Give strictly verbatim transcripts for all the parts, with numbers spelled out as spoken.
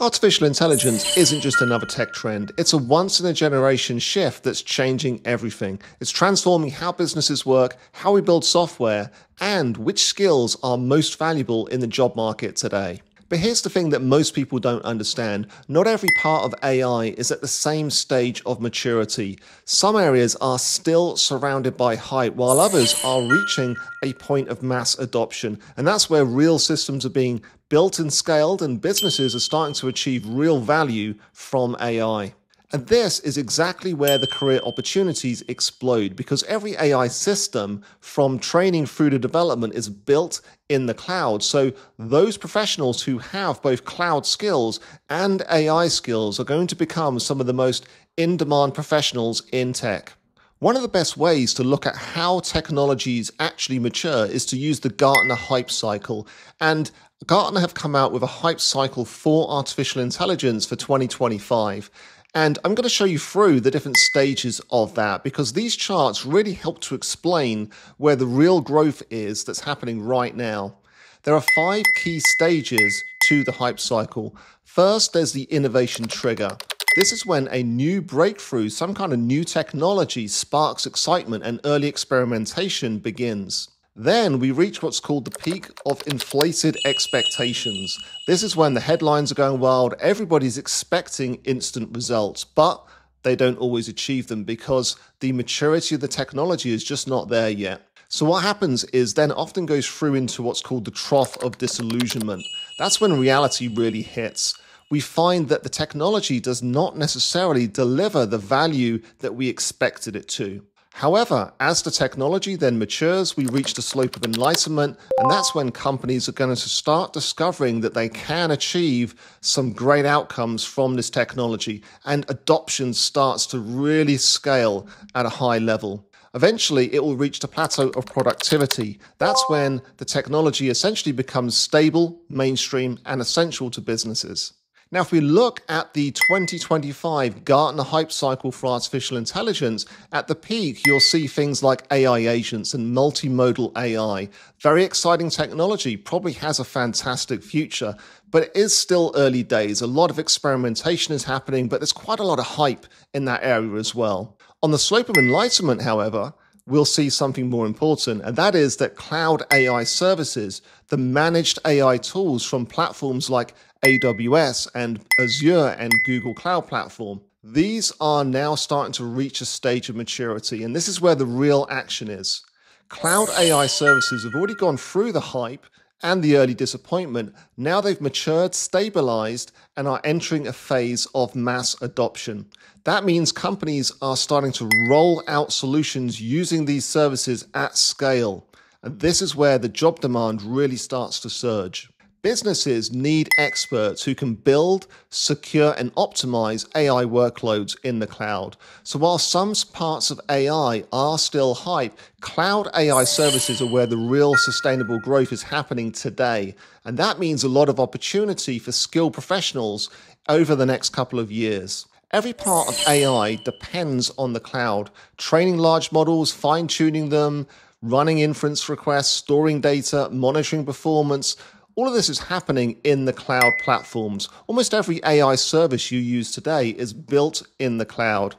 Artificial intelligence isn't just another tech trend. It's a once-in-a-generation shift that's changing everything. It's transforming how businesses work, how we build software, and which skills are most valuable in the job market today. But here's the thing that most people don't understand. Not every part of A I is at the same stage of maturity. Some areas are still surrounded by hype, while others are reaching a point of mass adoption. And that's where real systems are being built and scaled, and businesses are starting to achieve real value from A I. And this is exactly where the career opportunities explode, because every A I system from training through to development is built in the cloud. So those professionals who have both cloud skills and A I skills are going to become some of the most in-demand professionals in tech. One of the best ways to look at how technologies actually mature is to use the Gartner hype cycle. And Gartner have come out with a hype cycle for artificial intelligence for twenty twenty-five. And I'm going to show you through the different stages of that, because these charts really help to explain where the real growth is that's happening right now. There are five key stages to the hype cycle. First, there's the innovation trigger. This is when a new breakthrough, some kind of new technology, sparks excitement and early experimentation begins. Then we reach what's called the peak of inflated expectations. This is when the headlines are going wild. Everybody's expecting instant results, but they don't always achieve them because the maturity of the technology is just not there yet. So what happens is then often goes through into what's called the trough of disillusionment. That's when reality really hits. We find that the technology does not necessarily deliver the value that we expected it to. However, as the technology then matures, we reach the slope of enlightenment, and that's when companies are going to start discovering that they can achieve some great outcomes from this technology, and adoption starts to really scale at a high level. Eventually, it will reach the plateau of productivity. That's when the technology essentially becomes stable, mainstream, and essential to businesses. Now, if we look at the twenty twenty-five Gartner hype cycle for artificial intelligence, at the peak, you'll see things like A I agents and multimodal A I. Very exciting technology, probably has a fantastic future, but it is still early days. A lot of experimentation is happening, but there's quite a lot of hype in that area as well. On the slope of enlightenment, however, we'll see something more important, and that is that cloud A I services, the managed A I tools from platforms like A W S and Azure and Google Cloud Platform. These are now starting to reach a stage of maturity, and this is where the real action is. Cloud A I services have already gone through the hype and the early disappointment. Now they've matured, stabilized, and are entering a phase of mass adoption. That means companies are starting to roll out solutions using these services at scale. And this is where the job demand really starts to surge. Businesses need experts who can build, secure, and optimize A I workloads in the cloud. So while some parts of A I are still hype, cloud A I services are where the real sustainable growth is happening today. And that means a lot of opportunity for skilled professionals over the next couple of years. Every part of A I depends on the cloud. Training large models, fine-tuning them, running inference requests, storing data, monitoring performance. All of this is happening in the cloud platforms. Almost every A I service you use today is built in the cloud.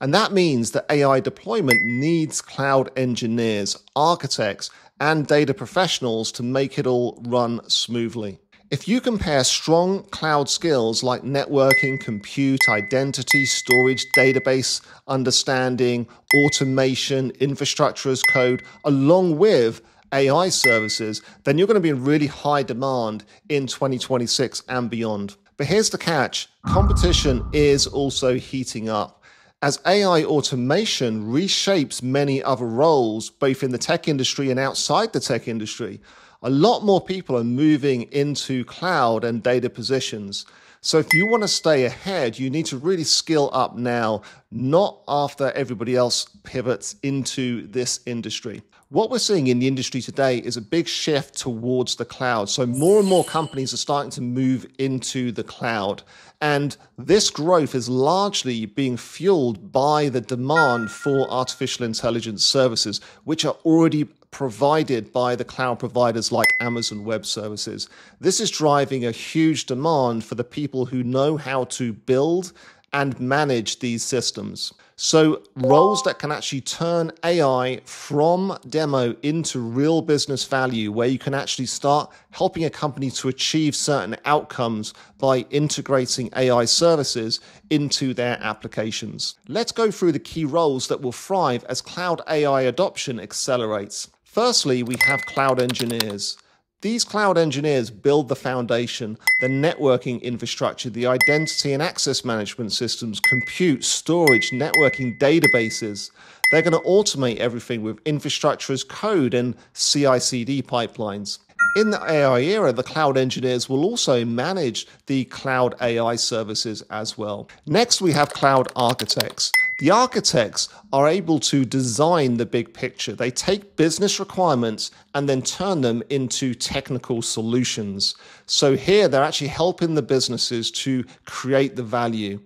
And that means that A I deployment needs cloud engineers, architects, and data professionals to make it all run smoothly. If you compare strong cloud skills like networking, compute, identity, storage, database understanding, automation, infrastructure as code, along with A I services, then you're going to be in really high demand in twenty twenty-six and beyond. But here's the catch. Competition is also heating up. As A I automation reshapes many other roles, both in the tech industry and outside the tech industry, a lot more people are moving into cloud and data positions. So if you want to stay ahead, you need to really skill up now, not after everybody else pivots into this industry. What we're seeing in the industry today is a big shift towards the cloud. So more and more companies are starting to move into the cloud. And this growth is largely being fueled by the demand for artificial intelligence services, which are already provided by the cloud providers like Amazon Web Services. This is driving a huge demand for the people who know how to build and manage these systems. So roles that can actually turn A I from demo into real business value, where you can actually start helping a company to achieve certain outcomes by integrating A I services into their applications. Let's go through the key roles that will thrive as cloud A I adoption accelerates. Firstly, we have cloud engineers. These cloud engineers build the foundation, the networking infrastructure, the identity and access management systems, compute, storage, networking, databases. They're going to automate everything with infrastructure as code and C I C D pipelines. In the A I era, the cloud engineers will also manage the cloud A I services as well. Next, we have cloud architects. The architects are able to design the big picture. They take business requirements and then turn them into technical solutions. So here they're actually helping the businesses to create the value,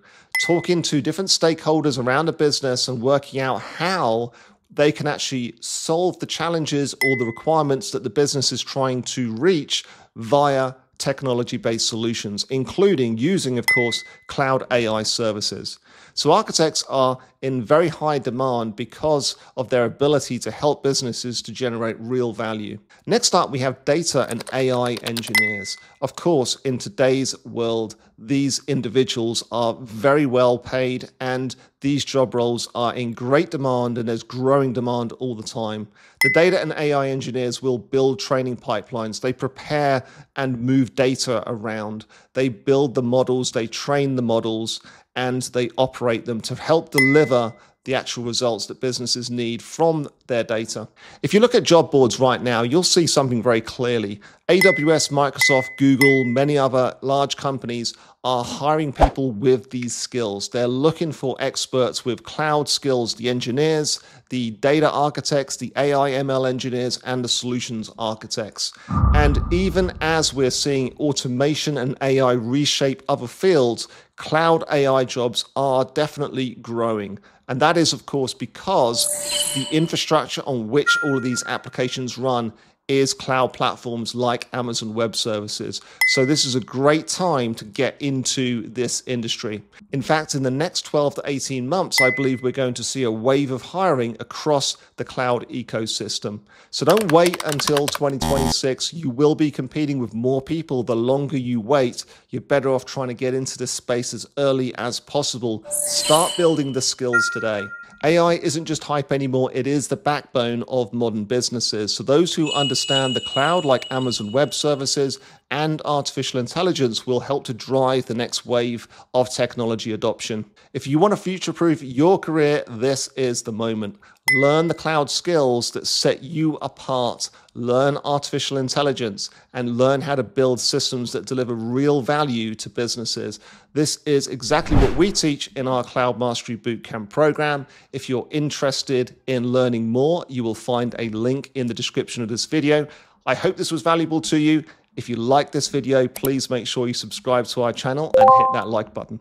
talking to different stakeholders around a business and working out how they can actually solve the challenges or the requirements that the business is trying to reach via technology-based solutions, including using, of course, cloud A I services. So architects are in very high demand because of their ability to help businesses to generate real value. Next up, we have data and A I engineers. Of course, in today's world, these individuals are very well paid and these job roles are in great demand, and there's growing demand all the time. The data and A I engineers will build training pipelines. They prepare and move data around. They build the models, they train the models, and they operate them to help deliver the actual results that businesses need from their data. If you look at job boards right now, you'll see something very clearly. A W S, Microsoft, Google, many other large companies are hiring people with these skills. They're looking for experts with cloud skills, the engineers, the data architects, the A I M L engineers, and the solutions architects. And even as we're seeing automation and A I reshape other fields, cloud A I jobs are definitely growing. And that is, of course, because the infrastructure on which all of these applications run is cloud platforms like Amazon Web Services. So this is a great time to get into this industry. In fact, in the next twelve to eighteen months, I believe we're going to see a wave of hiring across the cloud ecosystem. So don't wait until twenty twenty-six. You will be competing with more people. The longer you wait, you're better off trying to get into this space as early as possible. Start building the skills today. A I isn't just hype anymore, it is the backbone of modern businesses. So those who understand the cloud, like Amazon Web Services and artificial intelligence, will help to drive the next wave of technology adoption. If you want to future-proof your career, this is the moment. Learn the cloud skills that set you apart. Learn artificial intelligence and learn how to build systems that deliver real value to businesses. This is exactly what we teach in our Cloud Mastery Bootcamp program. If you're interested in learning more, you will find a link in the description of this video. I hope this was valuable to you. If you like this video, please make sure you subscribe to our channel and hit that like button.